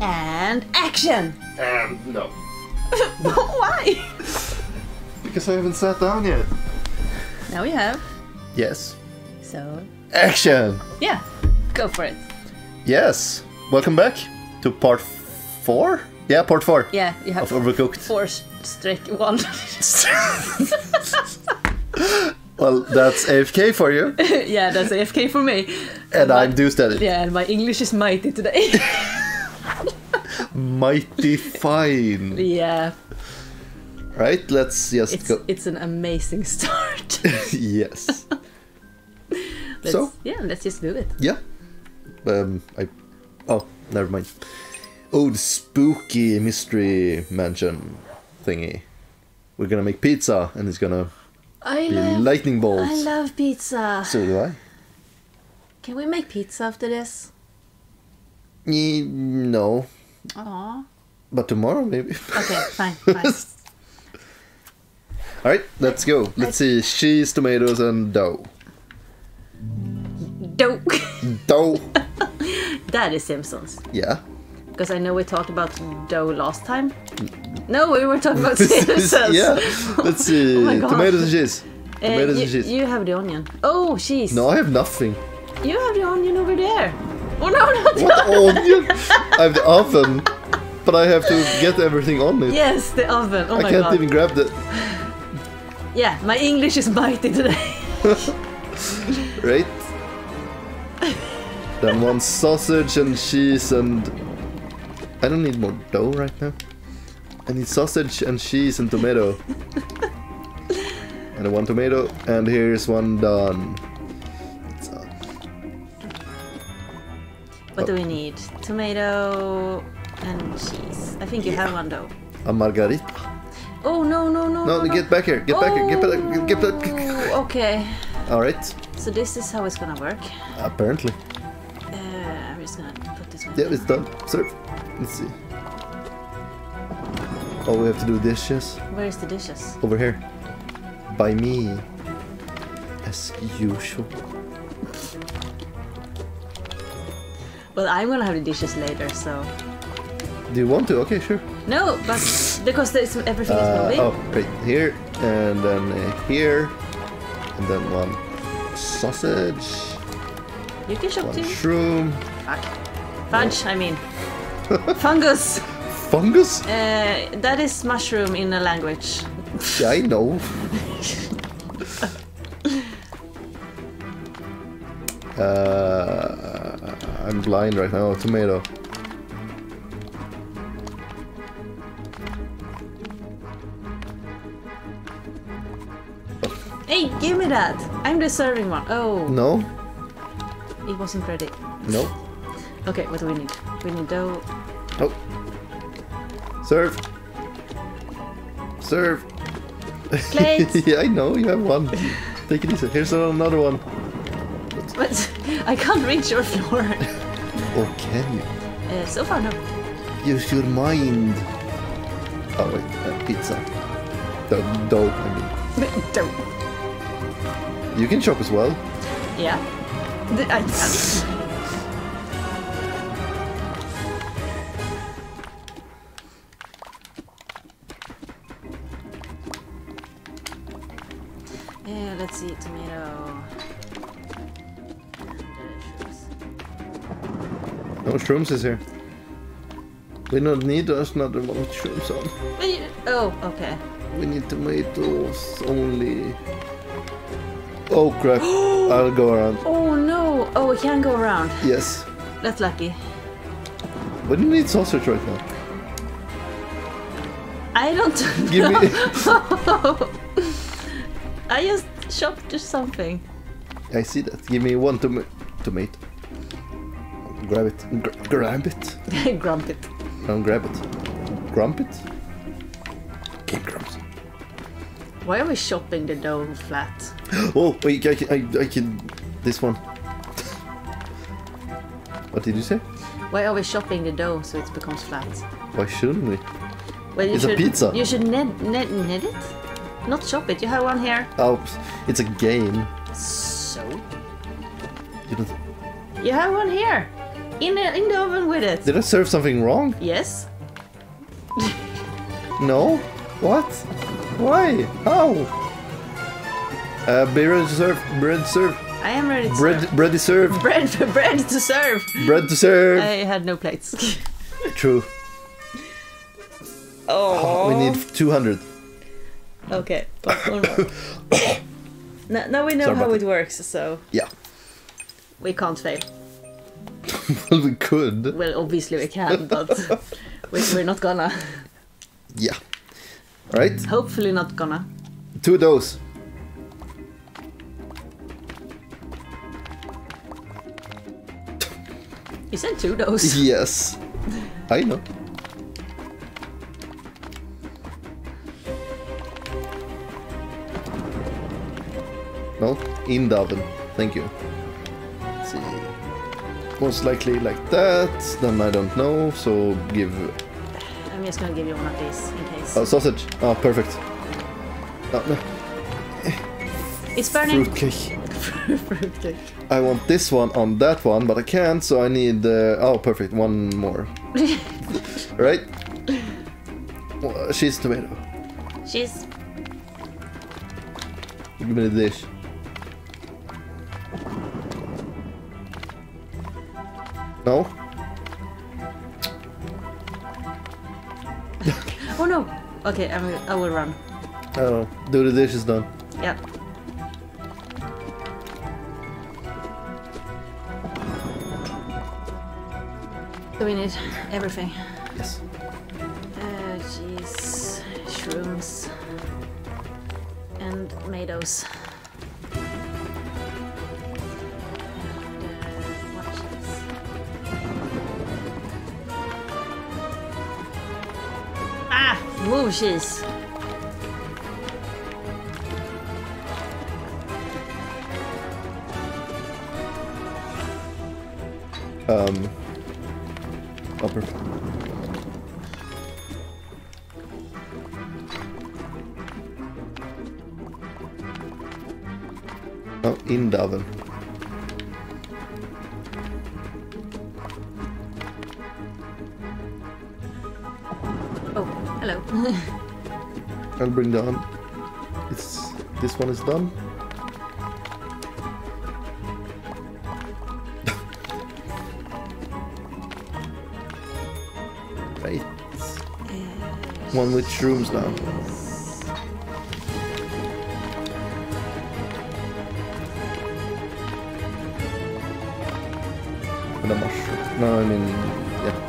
And action! No. Why? Because I haven't sat down yet. Now you have. Yes. So... action! Yeah, go for it. Yes. Welcome back to part 4? Yeah, part 4. Yeah, you have of Overcooked. 4-1. Well, that's AFK for you. Yeah, that's AFK for me. And I'm Deus Dedit. Yeah, and my English is mighty today. Mighty fine. Yeah. Right, let's just go. It's an amazing start. Yes. Let's just do it. Yeah. Oh, never mind. Old spooky mystery mansion thingy. We're gonna make pizza and it's gonna be lightning bolts. I love pizza. So do I. Can we make pizza after this? No. Aww. But tomorrow maybe. Okay, fine. Alright, let's go. Let's see cheese, tomatoes and dough. Dough. That is Simpsons. Yeah. Because I know we talked about dough last time. No, we were talking about Simpsons. Yeah. Let's see. Oh, tomatoes and cheese. You have the onion. Oh, cheese. No, I have nothing. You have the onion over there. Oh no, not what onion? I have the oven, but I have to get everything on it. Yes, the oven. Oh my god. I can't even grab the... Yeah, my English is mighty today. Right. Then one sausage and cheese and... I don't need more dough right now. I need sausage and cheese and tomato. And one tomato, and here's one done. What do we need? Tomato and cheese. I think you have one dough. A margarita. Oh no! Get back here! Get back! Okay. All right. So this is how it's gonna work. Apparently. I'm just gonna put this one. Yeah, it's done. Serve. Let's see. Oh, we have to do dishes. Where is the dishes? Over here. By me. As usual. Well, I'm gonna have the dishes later, so... Do you want to? Okay, sure. No, but because everything is moving. Oh, right here, and then here, and then one sausage. You can shop too. One shroom. Fudge, I mean. Fungus. Fungus? That is mushroom in a language. Yeah, I know. I'm blind right now. Tomato. Hey, give me that! I'm the serving one. Oh. No. It wasn't ready. No. Okay, what do we need? We need dough. Oh. Serve. Plates. Yeah, I know. You have one. Take it easy. Here's another one. What? I can't reach your floor. Or can you? So far, no. Use your mind. Oh, wait. Pizza. Dough, I mean. Dough. You can shop as well. Yeah. I can. Let's see. Tomato. No shrooms is here. We don't need another one with shrooms on. Oh, okay. We need tomatoes only. Oh crap! I'll go around. Oh no! Oh, we can go around. Yes. That's lucky. We don't need sausage right now. I don't. Give me. I just shopped or something. I see that. Give me one tomato. Grab it. Grump it. Keep grumps. Why are we shopping the dough flat? Oh, wait, I can... This one. What did you say? Why are we shopping the dough so it becomes flat? Why shouldn't we? Well, it's a pizza. You should knead it. Not shop it. You have one here. Oh, it's a game. So? You don't... You have one here. In the oven with it. Did I serve something wrong? Yes. No? What? Why? How? Bread served. Bread served. I am ready to serve. Bread is served. Bread to serve. Bread to serve. I had no plates. True. Oh. We need 200. Okay. Now we know how it works, so... Yeah. We can't fail. Well, we could. Well, obviously we can, but we're not gonna. Yeah. Right? Hopefully not gonna. Two of those. You said two of those. Yes. I know. No, in the oven. Thank you. Let's see. Most likely like that. Then I don't know. So give. I'm just gonna give you one of these in case. Oh, sausage. Oh, perfect. Oh, no. It's burning. Fruitcake. Fruitcake. I want this one on that one, but I can't. So I need. Oh, perfect. One more. Right. Well, she's tomato. She's. Give me the dish. No? Oh no! Okay, I will run. Oh, do the dish is done. Yeah. So we need everything. Yes. Cheese, shrooms, and tomatoes. Move cheese. Upper. Oh, in the oven. Hello. I'll bring down. It's this one is done. Right. One with shrooms now. And a mushroom. No, I mean, yeah.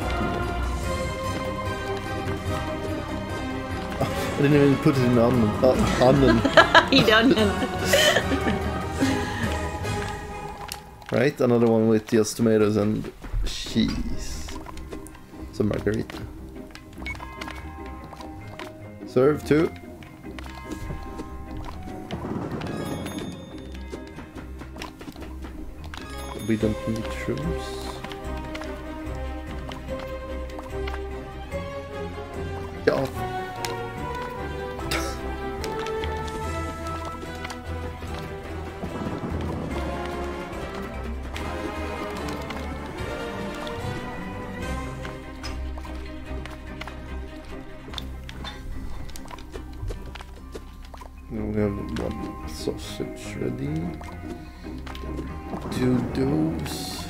I didn't even put it in the onion. In the onion. Right, another one with just tomatoes and cheese. Some margarita. Serve two. We don't need shrooms. We have one sausage ready. Two doughs.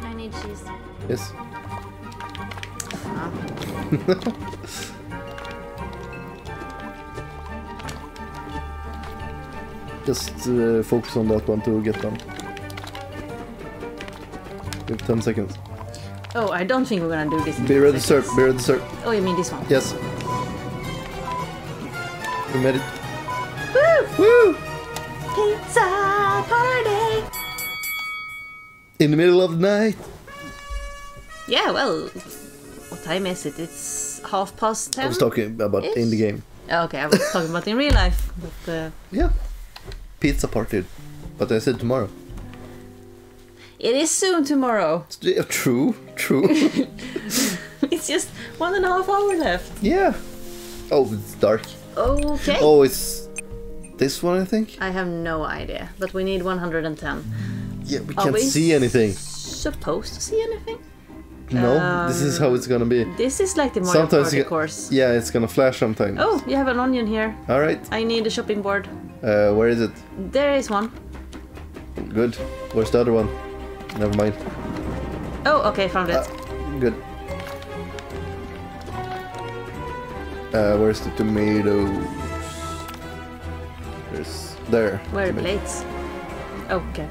I need cheese. Yes. Just focus on that one to get done. You have 10 seconds. Oh, I don't think we're gonna do this. Be ready to serve, be ready to serve. Oh, you mean this one? Yes. We made it. Woo! Woo! Pizza party! In the middle of the night! Yeah, well, what time is it? It's 10:30? I was talking about in the game. Oh, okay, I was talking about in real life. But, yeah. Pizza party, but I said tomorrow. It is soon tomorrow. True, true. It's It's just 1.5 hours left. Yeah. Oh, it's dark. Okay. Oh, it's this one, I think? I have no idea, but we need 110. Yeah, we can't see anything. Supposed to see anything? No, this is how it's gonna be. This is like the Mario Party course. Yeah, it's gonna flash sometimes. Oh, you have an onion here. Alright. I need a shopping board. Where is it? There is one. Good. Where's the other one? Never mind. Oh, okay, found it. Good. Where's the tomatoes? There's... there. Where are the plates? Okay.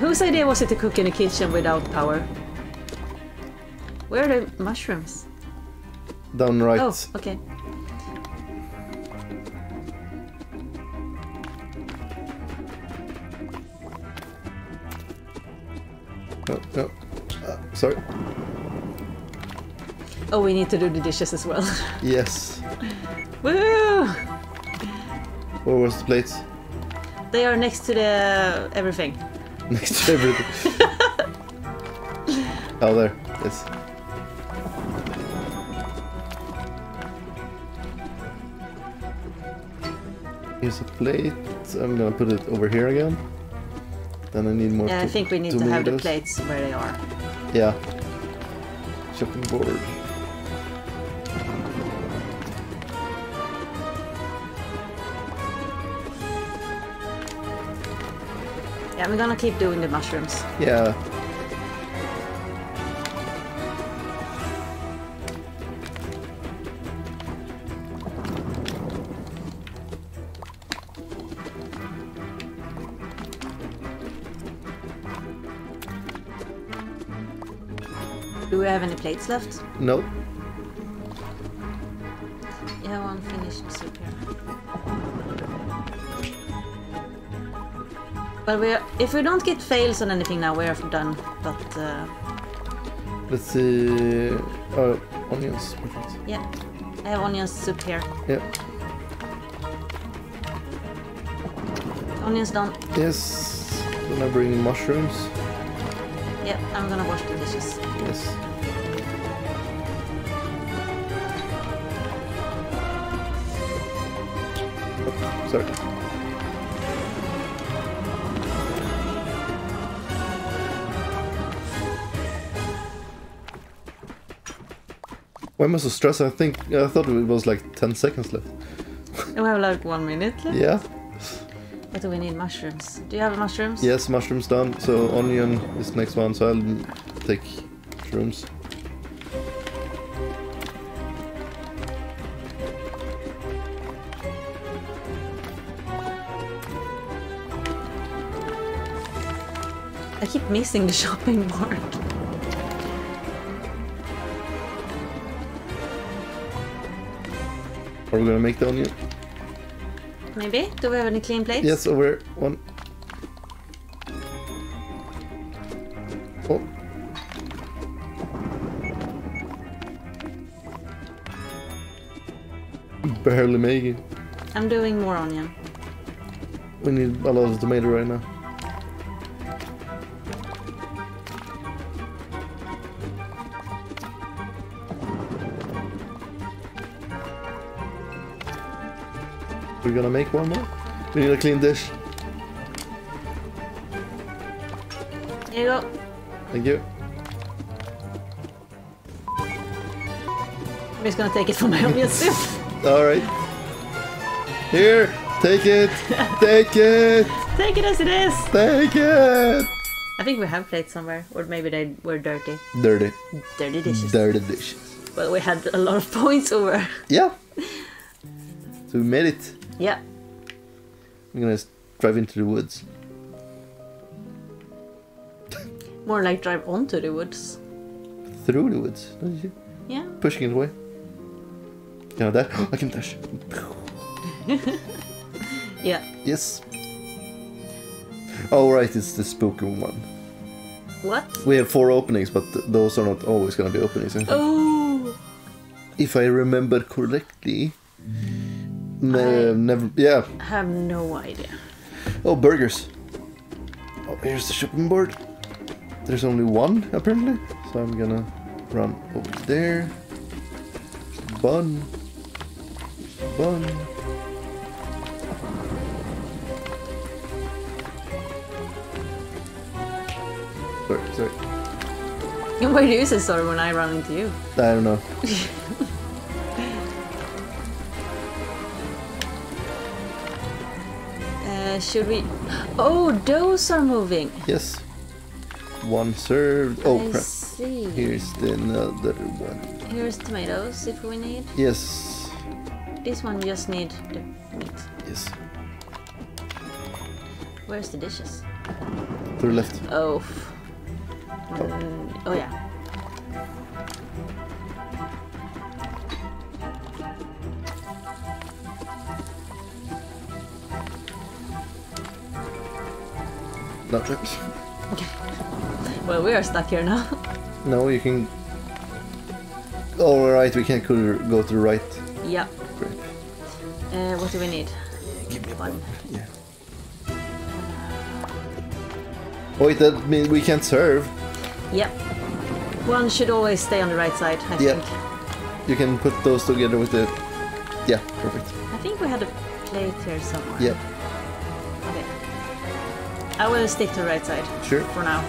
Whose idea was it to cook in a kitchen without power? Where are the mushrooms? Down right. Oh, okay. No, no. Sorry. Oh, we need to do the dishes as well. Yes. Woo! Where was the plates? They are next to the everything. Next to everything. Oh, there. Yes. Here's a plate. I'm gonna put it over here again. Then I need more. Yeah, I think we need to have the plates where they are. Yeah. Chopping board. Yeah, I'm gonna keep doing the mushrooms. Yeah. Do we have any plates left? No. Yeah, one finished soup here. But we are, if we don't get fails on anything now, we're done. But let's see. Onions. Perfect. Yeah, I have onions soup here. Yeah. Onions done. Yes. Then I bring mushrooms. Yep, I'm gonna wash the dishes. Yes. Oh, sorry. Why am I so stressed? I thought it was like 10 seconds left. We have like 1 minute left? Yeah. What do we need? Mushrooms. Do you have mushrooms? Yes, mushrooms done. So onion is the next one, so I'll take shrooms. I keep missing the shopping board. Are we gonna make the onion? Maybe? Do we have any clean plates? Yes, over one. Oh. Barely making. I'm doing more onion. We need a lot of tomato right now. We're gonna make one more. We need a clean dish. Here you go. Thank you. I'm just gonna take it from my onion soup. Alright. Here, take it. Take it. Take it as it is. Take it. I think we have plates somewhere. Or maybe they were dirty. Dirty. Dirty dishes. Dirty dishes. Well, we had a lot of points over. Yeah. So we made it. Yeah. I'm gonna drive into the woods. More like drive onto the woods. Through the woods, don't you? Yeah. Pushing it away. You know that? I can dash. Yeah. Yes. Oh right, it's the spooky one. What? We have 4 openings, but those are not always gonna be openings. Oh. If I remember correctly. No, never. Yeah. I have no idea. Oh, burgers. Oh, here's the shopping board. There's only one, apparently, so I'm gonna run over there. Bun. Bun. Sorry. Where do you say sorry when I run into you? I don't know. Should we... Oh, those are moving! Yes. One served. Oh, crap. Here's another one. Here's tomatoes if we need. Yes. This one just need the meat. Yes. Where's the dishes? To the left. Oh. Oh yeah. Not right. Well, we are stuck here now. No, you can... Alright, we can go to the right. Yeah. Great. What do we need? Give me one. Yeah. Wait, that means we can't serve. Yep. One should always stay on the right side, I think. You can put those together with the... Yeah, perfect. I think we had a plate here somewhere. Yep. Okay. I will stick to the right side. Sure. For now.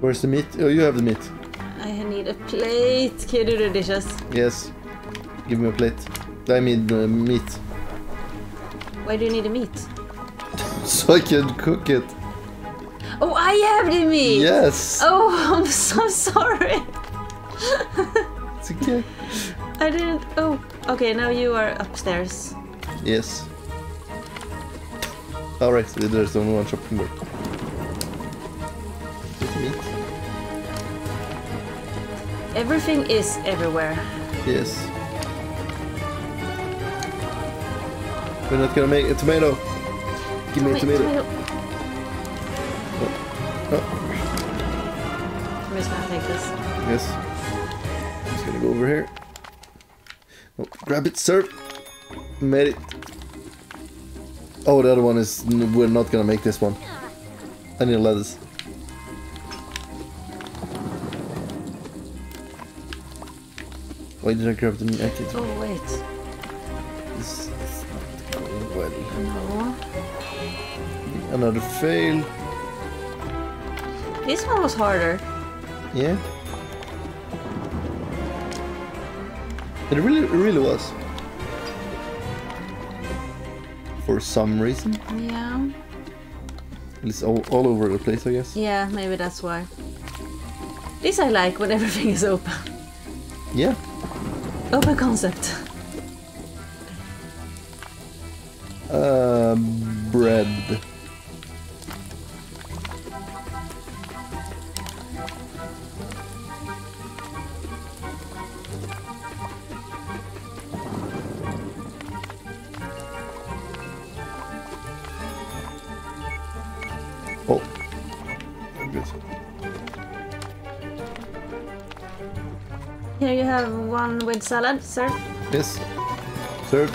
Where's the meat? Oh, you have the meat. I need a plate. Can you do the dishes? Yes. Give me a plate. I need the meat. Why do you need the meat? So I can cook it. Oh, I have the meat! Yes! Oh, I'm so sorry. It's okay. I didn't... Oh, okay, now you are upstairs. Yes. Alright, so there's only one shopping there. Everything is everywhere. Yes. We're not gonna make a tomato. Give me a tomato. Oh. Oh. I'm just gonna take this. Yes. I'm just gonna go over here. Oh, grab it, sir. Made it. Oh, the other one is... We're not gonna make this one. I need lettuce. Why did I grab the jacket? Oh, wait. This is not going well. No. Another fail. This one was harder. Yeah? It really was. For some reason. Yeah. It's all over the place, I guess. Yeah, maybe that's why. This I like when everything is open. Yeah. Open concept. Bread. Oh, good. Here you have one with salad, sir. Yes. Served.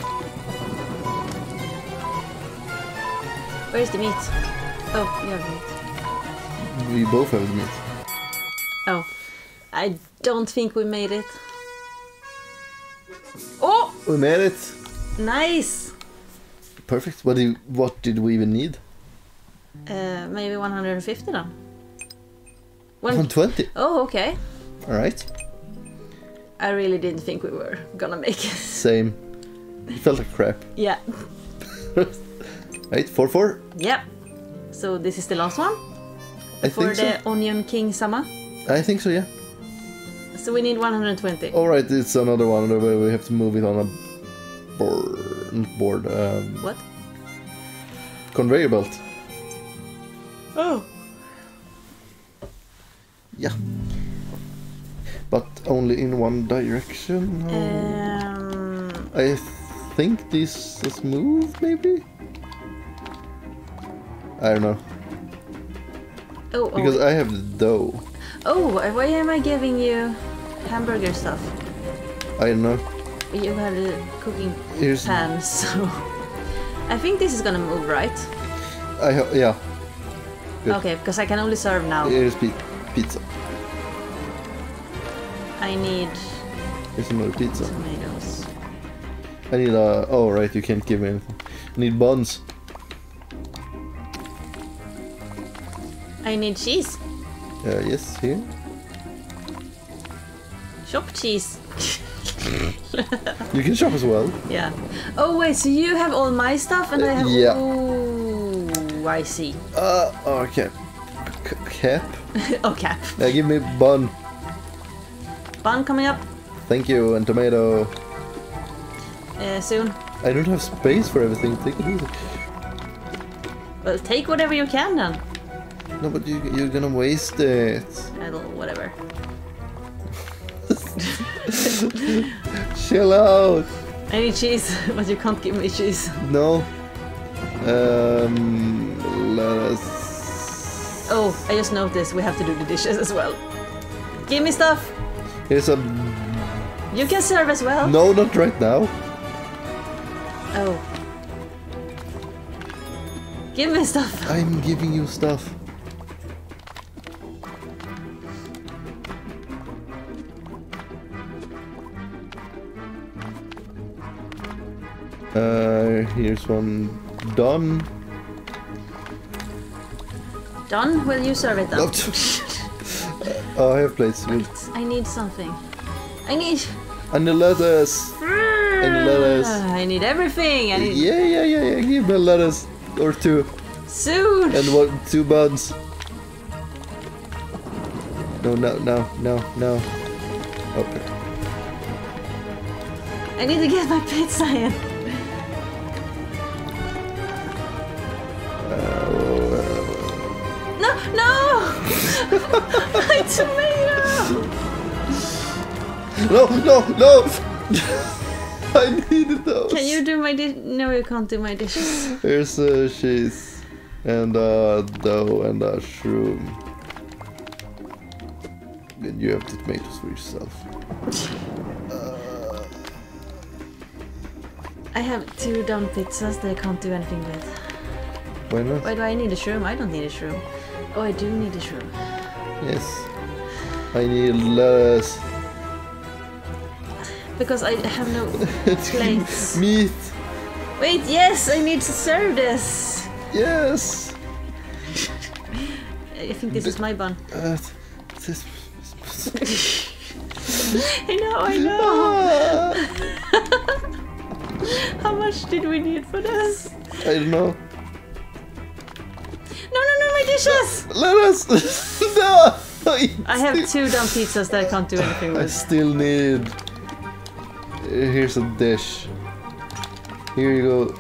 Where's the meat? Oh, you have the meat. We both have the meat. Oh. I don't think we made it. Oh! We made it! Nice! Perfect. What did we even need? Maybe 150 then. 120? Oh, okay. Alright. I really didn't think we were gonna make it. Same. It felt like crap. Yeah. Right, 4-4? Yeah. So this is the last one? I think so. For the Onion King Sama? I think so, yeah. So we need 120. Alright, it's another one where we have to move it on a board. What? Conveyor belt. Oh. Yeah. But only in one direction? I think this is move, maybe? I don't know. Oh, because I have the dough. Oh, why am I giving you hamburger stuff? I don't know. you have the cooking pan, so I think this is gonna move, right? Yeah. Good. Okay, because I can only serve now. Here's pizza. I need. Here's another pizza. Tomatoes. I need a. Oh right, you can't give me anything. I need buns. I need cheese. Yes, here. Shop cheese. You can shop as well. Yeah. Oh wait, so you have all my stuff and I have. Yeah. Ooh, I see. Okay. Cap. Oh, cap. Give me bun. Bun coming up. Thank you, and tomato. Soon. I don't have space for everything. Take it easy. Well, take whatever you can then. No, but you're gonna waste it. Whatever. Chill out. I need cheese, but you can't give me cheese. No. Let us. Oh, I just noticed we have to do the dishes as well. Give me stuff. Here's a. You can serve as well. No, not right now. Oh. Give me stuff. I'm giving you stuff. Here's one done. Done? Will you serve it then? Oh, I have plates. I need something. And the lettuce. And the lettuce. I need everything. Yeah. Give me a lettuce or two. Soon. And what? Two buns. No. Okay. I need to get my pizza in. My tomato! No! I needed those. Can you do my dish? No, you can't do my dishes. Here's cheese and dough and a shroom. Then you have the tomatoes for yourself. I have two dumb pizzas that I can't do anything with. Why not? Why do I need a shroom? I don't need a shroom. Oh, I do need a shroom. Yes. I need lettuce. Because I have no plates. Meat. Wait, yes, I need to serve this. Yes. I think this is my bun. I know. How much did we need for this? I don't know. No, my dishes! Lettuce! No! I have two dumb pizzas that I can't do anything with. I still need... Here's a dish. Here you go.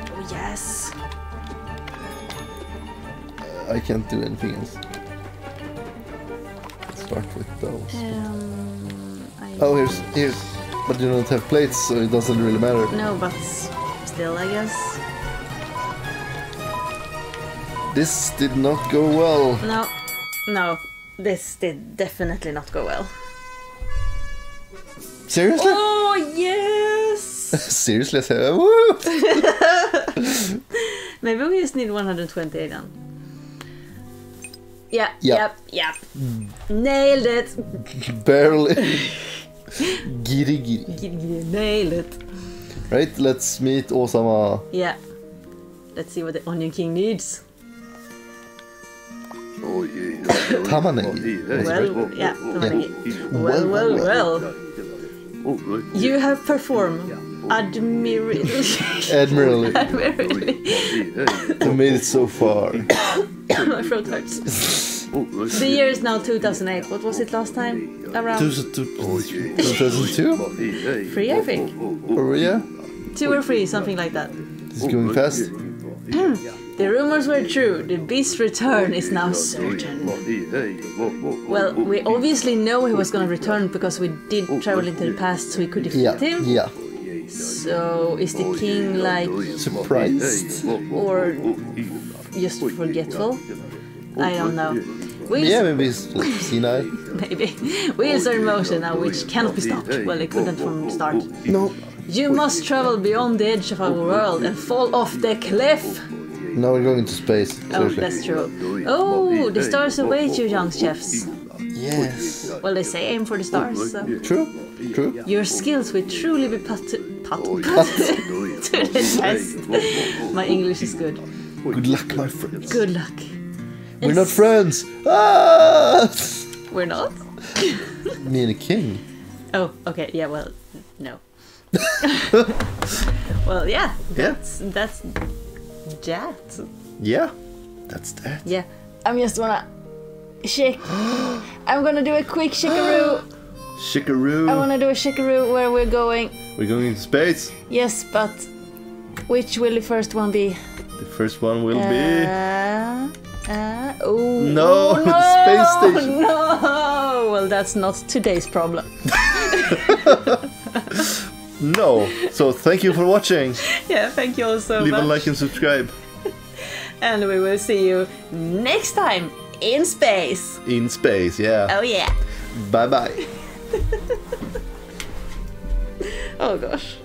Oh, yes! I can't do anything else. Start with those. Oh, here's... But you don't have plates, so it doesn't really matter. No, but... Still, I guess. This did not go well. No, this did definitely not go well. Seriously? Oh yes! Seriously, I said, woo! Maybe we just need 128 then. Yeah. Nailed it. Barely. Giddy. Nailed it. Right, let's meet Osama. Yeah. Let's see what the Onion King needs. Tamanegi. Tamanegi. Well. You have performed admirably. You made it so far. My throat hurts. The year is now 2008. What was it last time? Around 2002? 3, I think. Oh, yeah? 2 or 3, something like that. It's going fast. The rumors were true. The beast's return is now certain. Well, we obviously know he was gonna return because we did travel into the past so we could defeat him. Yeah. So is the king like surprised or just forgetful? I don't know. Maybe he's senile. Maybe. Wheels are in motion now, which cannot be stopped. Well, they couldn't from the start. No. You must travel beyond the edge of our world and fall off the cliff. Now we're going into space. Oh, that's true. Oh, the stars await you, young chefs. Yes. Well, they say aim for the stars. So. True. True. Your skills will truly be put to the test. My English is good. Good luck, my friends. Good luck. We're not friends. Ah! We're not. Me and a king. Oh, okay. Yeah. Well, no. Well, yeah. That's that. Yeah. That's that. Yeah. I'm just wanna shake. I'm gonna do a quick shakaroo. Shakaroo. I wanna do a shakaroo where we're going. We're going into space. Yes, but which will the first one be? The first one will be. Oh no, no, the space station. No, well, that's not today's problem. No, so thank you for watching. Yeah, thank you all so much. Leave a like and subscribe. And we will see you next time in space. In space, yeah. Oh yeah. Bye bye. Oh gosh.